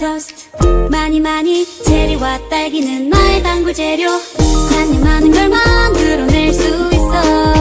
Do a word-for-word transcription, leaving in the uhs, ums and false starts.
토스트 많이 많이 체리와 딸기는 나의 단골 재료 한입 많은 걸 만들어낼 수 있어.